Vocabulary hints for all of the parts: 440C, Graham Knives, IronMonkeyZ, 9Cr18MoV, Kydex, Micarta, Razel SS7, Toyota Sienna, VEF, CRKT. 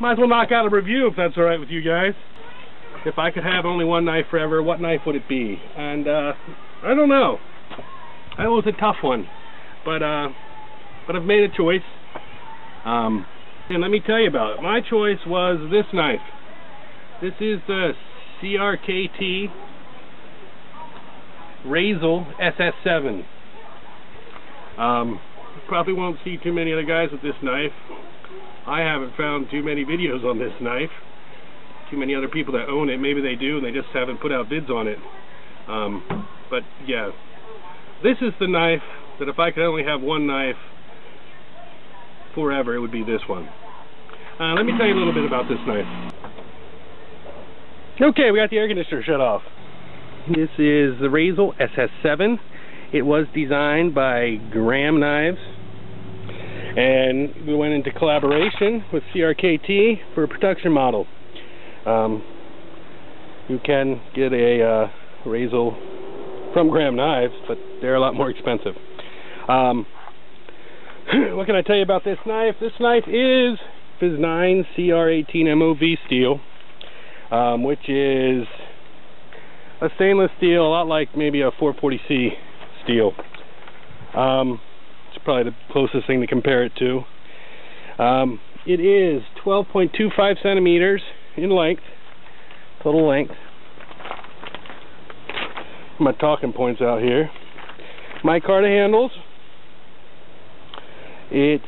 Might as well knock out a review if that's alright with you guys. If I could have only one knife forever, what knife would it be? And I don't know. That was a tough one. But I've made a choice. And let me tell you about it. My choice was this knife. This is the CRKT Razel SS7. Probably won't see too many other guys with this knife. I haven't found too many videos on this knife. Too many other people that own it. Maybe they do and they just haven't put out bids on it. But yeah. This is the knife that if I could only have one knife forever, it would be this one. Let me tell you a little bit about this knife. Okay, we got the air conditioner shut off. This is the Razel SS7. It was designed by Graham Knives, and we went into collaboration with CRKT for a production model. You can get a Razel from Graham Knives, but they're a lot more expensive. What can I tell you about this knife? This knife is 9Cr18MoV steel, which is a stainless steel, a lot like maybe a 440C steel. It's probably the closest thing to compare it to. It is 12.25 centimeters in length, total length. My talking points out here. Micarta handles. It's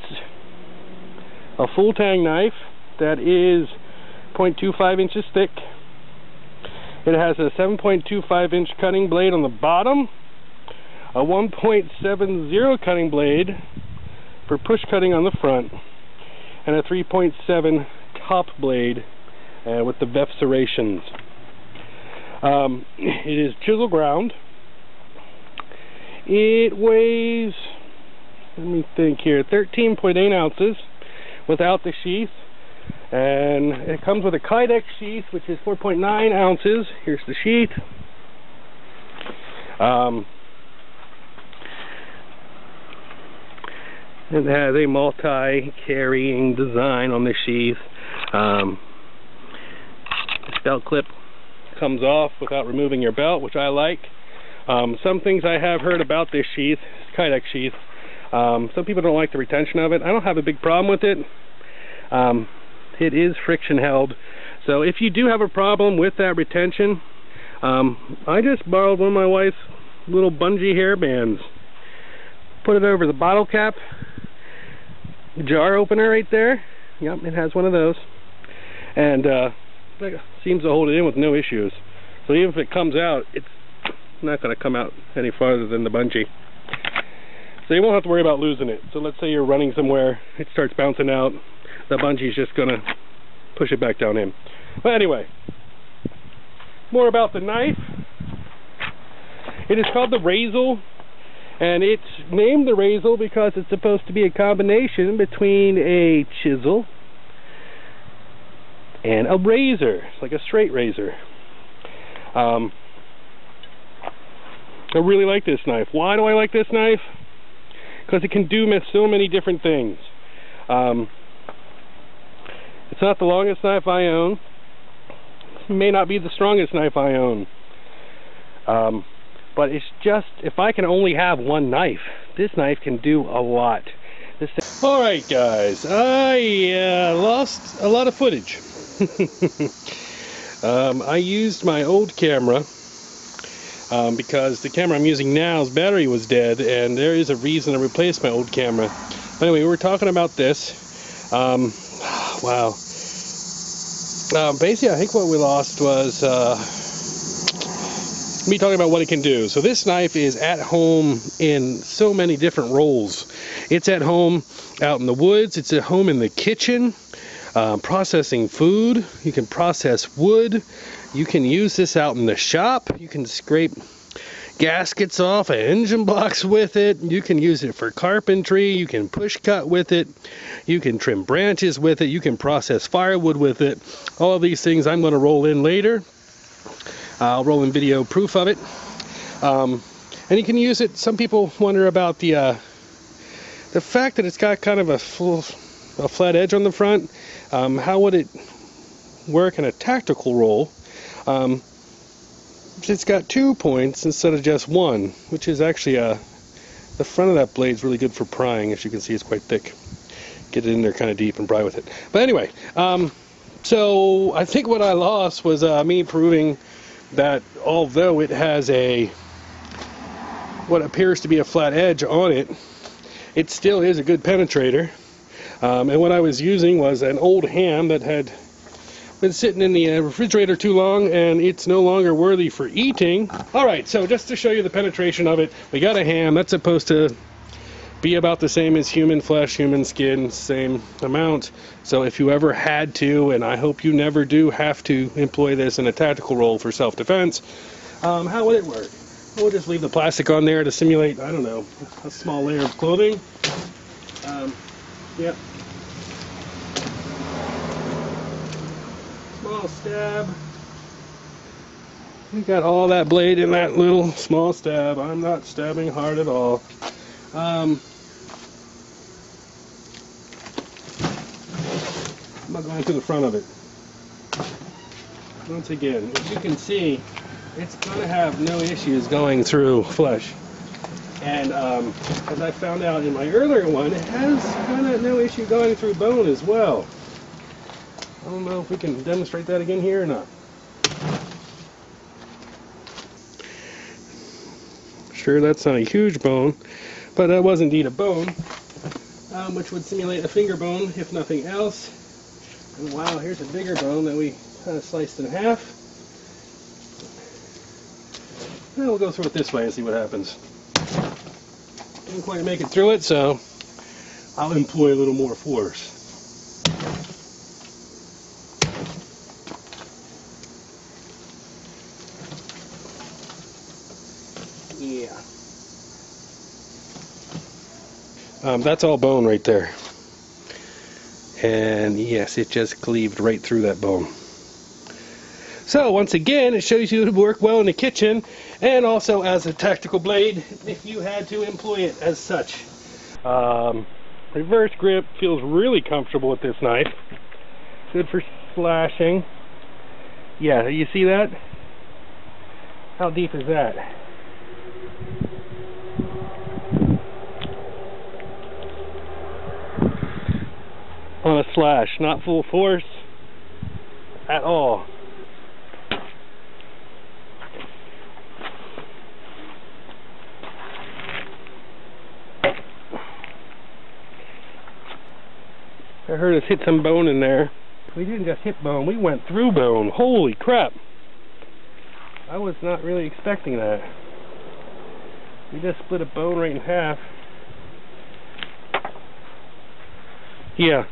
a full tang knife that is 0.25 inches thick. It has a 7.25 inch cutting blade on the bottom, a 1.70 cutting blade for push cutting on the front, and a 3.7 top blade with the VEF serrations. It is chisel ground. It weighs, let me think here, 13.8 ounces without the sheath, and it comes with a Kydex sheath, which is 4.9 ounces. Here's the sheath. It has a multi-carrying design on the sheath. This belt clip comes off without removing your belt, which I like. Some things I have heard about this sheath, Kydex sheath. Some people don't like the retention of it. I don't have a big problem with it. It is friction held, so if you do have a problem with that retention, I just borrowed one of my wife's little bungee hairbands, put it over the bottle cap, jar opener right there. Yep, it has one of those, and seems to hold it in with no issues. So even if it comes out, it's not going to come out any farther than the bungee. So you won't have to worry about losing it. So let's say you're running somewhere, it starts bouncing out, the bungee's just going to push it back down in. But anyway, more about the knife. It is called the Razel, and it's named the Razel because it's supposed to be a combination between a chisel and a razor. It's like a straight razor. I really like this knife. Why do I like this knife? Because it can do so many different things. It's not the longest knife I own. It may not be the strongest knife I own. But it's just, if I can only have one knife, this knife can do a lot. Alright guys, I lost a lot of footage. I used my old camera. Because the camera I'm using now's battery was dead, and there is a reason to replace my old camera. But anyway, we were talking about this. Wow. Basically, I think what we lost was me talking about what it can do. So this knife is at home in so many different roles. It's at home out in the woods. It's at home in the kitchen, processing food. You can process wood. You can use this out in the shop. You can scrape gaskets off of engine blocks with it. You can use it for carpentry. You can push cut with it. You can trim branches with it. You can process firewood with it. All of these things I'm going to roll in later. I'll roll in video proof of it. And you can use it. Some people wonder about the fact that it's got kind of a full a flat edge on the front, how would it work in a tactical role? It's got 2 points instead of just one, which is actually the front of that blade is really good for prying. As you can see, it's quite thick. Get it in there kind of deep and pry with it. But anyway, so I think what I lost was me proving that although it has a what appears to be a flat edge on it, it still is a good penetrator. And what I was using was an old ham that had been sitting in the refrigerator too long, and it's no longer worthy for eating. Alright, so just to show you the penetration of it, we got a ham that's supposed to be about the same as human flesh, human skin, same amount. So if you ever had to, and I hope you never do have to, employ this in a tactical role for self-defense, how would it work? We'll just leave the plastic on there to simulate, I don't know, a small layer of clothing. Yep. Small stab. We got all that blade in that little small stab. I'm not stabbing hard at all. I'm not going through the front of it. Once again, as you can see, it's going to have no issues going through flesh. And as I found out in my earlier one, it has kind of no issue going through bone as well. I don't know if we can demonstrate that again here or not. Sure, that's not a huge bone, but that was indeed a bone, which would simulate a finger bone, if nothing else. And wow, here's a bigger bone that we kind of sliced in half. And we'll go through it this way and see what happens. Didn't quite make it through it, so I'll employ a little more force. Yeah. That's all bone right there. And yes, it just cleaved right through that bone. So once again, it shows you to work well in the kitchen, and also as a tactical blade if you had to employ it as such. Reverse grip feels really comfortable with this knife. Good for slashing. Yeah, you see that? How deep is that? On a slash, not full force at all. I heard us hit some bone in there. We didn't just hit bone, we went through bone. Holy crap! I was not really expecting that. We just split a bone right in half. Yeah.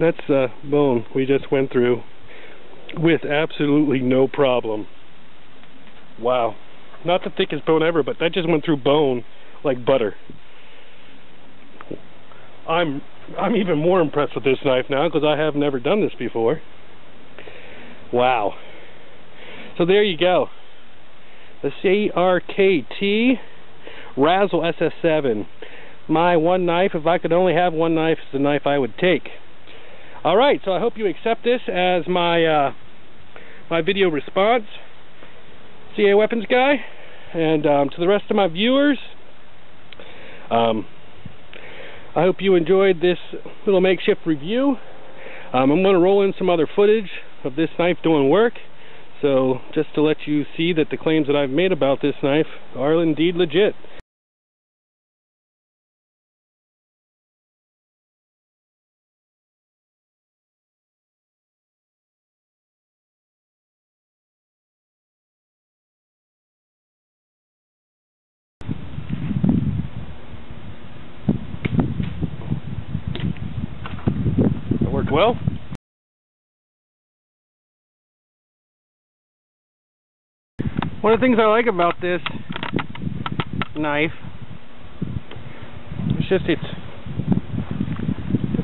That's the bone we just went through with absolutely no problem. Wow. Not the thickest bone ever, but that just went through bone like butter. I'm even more impressed with this knife now because I have never done this before. Wow. So there you go. The CRKT Razel SS7. My one knife. If I could only have one knife, it's the knife I would take. Alright, so I hope you accept this as my my video response. CA Weapons Guy. And to the rest of my viewers, I hope you enjoyed this little makeshift review. I'm going to roll in some other footage of this knife doing work. So just to let you see that the claims that I've made about this knife are indeed legit. Well, one of the things I like about this knife is just it's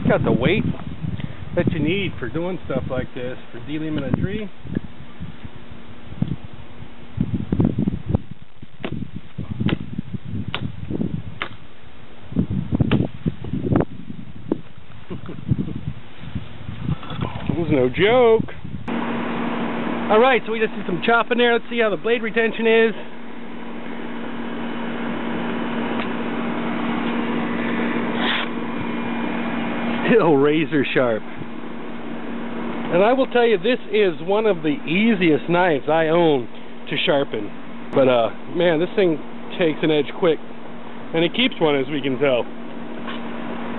got the weight that you need for doing stuff like this, for dealing in a tree. is no joke. Alright, so we just did some chopping there. Let's see how the blade retention is. Still razor sharp. And I will tell you, this is one of the easiest knives I own to sharpen. But man, this thing takes an edge quick. And it keeps one, as we can tell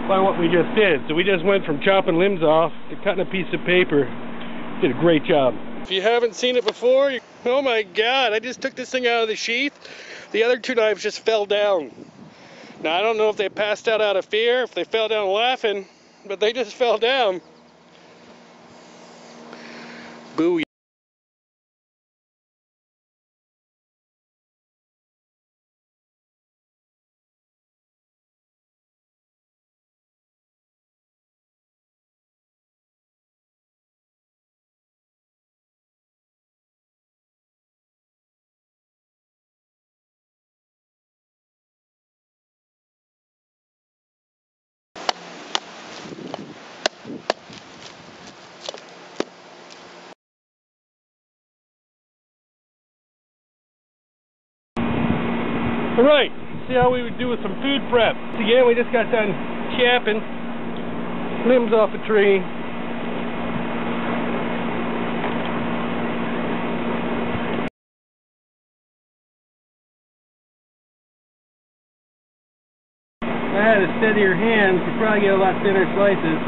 by what we just did. So we just went from chopping limbs off to cutting a piece of paper. Did a great job. If you haven't seen it before, oh my god, I just took this thing out of the sheath. The other two knives just fell down. Now I don't know if they passed out of fear, if they fell down laughing, but they just fell down. Booyah. Alright, see how we would do with some food prep. Once again, we just got done chopping limbs off a tree. If I had a steadier hand, you'd probably get a lot thinner slices.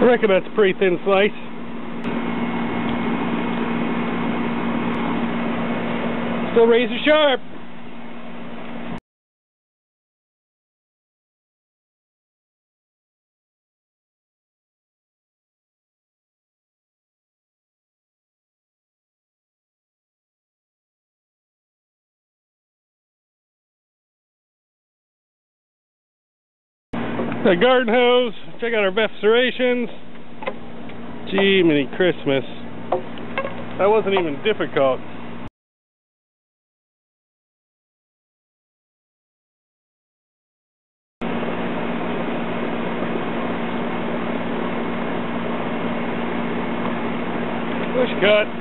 I reckon that's a pretty thin slice. Still razor sharp. The garden hose, check out our VEF serrations. Gee, mini Christmas. That wasn't even difficult. Push cut.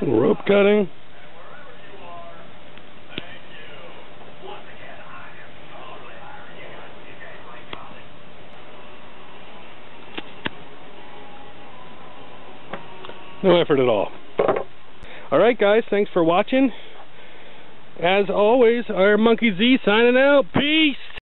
Rope cutting. No effort at all. Alright guys, thanks for watching. As always, IronMonkeyZ signing out. Peace!